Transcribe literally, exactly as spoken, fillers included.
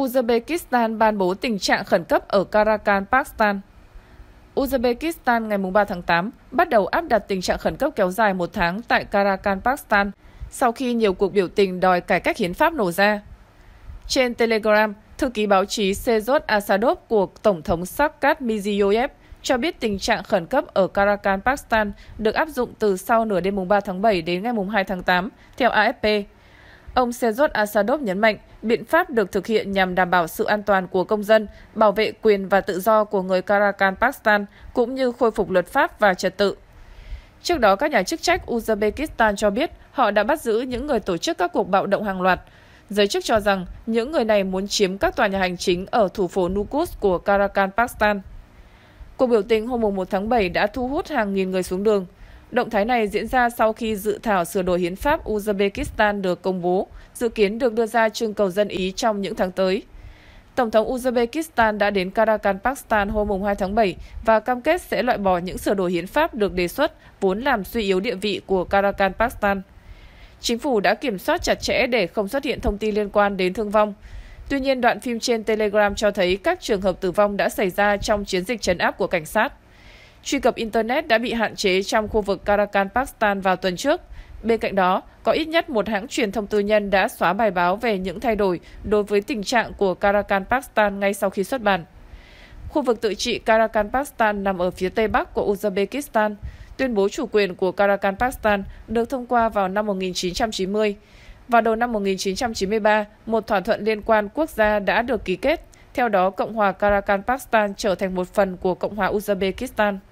Uzbekistan ban bố tình trạng khẩn cấp ở Karakalpakstan. Uzbekistan ngày ba tháng tám bắt đầu áp đặt tình trạng khẩn cấp kéo dài một tháng tại Karakalpakstan sau khi nhiều cuộc biểu tình đòi cải cách hiến pháp nổ ra. Trên Telegram, thư ký báo chí Sherzod Asadov của Tổng thống Shavkat Mirziyoyev cho biết tình trạng khẩn cấp ở Karakalpakstan được áp dụng từ sau nửa đêm mùng ba tháng bảy đến ngày mùng hai tháng tám, theo A F P. Ông Sherzod Asadov nhấn mạnh biện pháp được thực hiện nhằm đảm bảo sự an toàn của công dân, bảo vệ quyền và tự do của người Karakalpakstan, cũng như khôi phục luật pháp và trật tự. Trước đó, các nhà chức trách Uzbekistan cho biết họ đã bắt giữ những người tổ chức các cuộc bạo động hàng loạt. Giới chức cho rằng những người này muốn chiếm các tòa nhà hành chính ở thủ phố Nukus của Karakalpakstan. Cuộc biểu tình hôm mùng một tháng bảy đã thu hút hàng nghìn người xuống đường. Động thái này diễn ra sau khi dự thảo sửa đổi hiến pháp Uzbekistan được công bố, dự kiến được đưa ra trưng cầu dân ý trong những tháng tới. Tổng thống Uzbekistan đã đến Karakalpakstan hôm hai tháng bảy và cam kết sẽ loại bỏ những sửa đổi hiến pháp được đề xuất vốn làm suy yếu địa vị của Karakalpakstan. Chính phủ đã kiểm soát chặt chẽ để không xuất hiện thông tin liên quan đến thương vong. Tuy nhiên, đoạn phim trên Telegram cho thấy các trường hợp tử vong đã xảy ra trong chiến dịch trấn áp của cảnh sát. Truy cập Internet đã bị hạn chế trong khu vực Karakalpakstan vào tuần trước. Bên cạnh đó, có ít nhất một hãng truyền thông tư nhân đã xóa bài báo về những thay đổi đối với tình trạng của Karakalpakstan ngay sau khi xuất bản. Khu vực tự trị Karakalpakstan nằm ở phía tây bắc của Uzbekistan. Tuyên bố chủ quyền của Karakalpakstan được thông qua vào năm một nghìn chín trăm chín mươi. Vào đầu năm một nghìn chín trăm chín mươi ba, một thỏa thuận liên quan quốc gia đã được ký kết. Theo đó, Cộng hòa Karakalpakstan trở thành một phần của Cộng hòa Uzbekistan.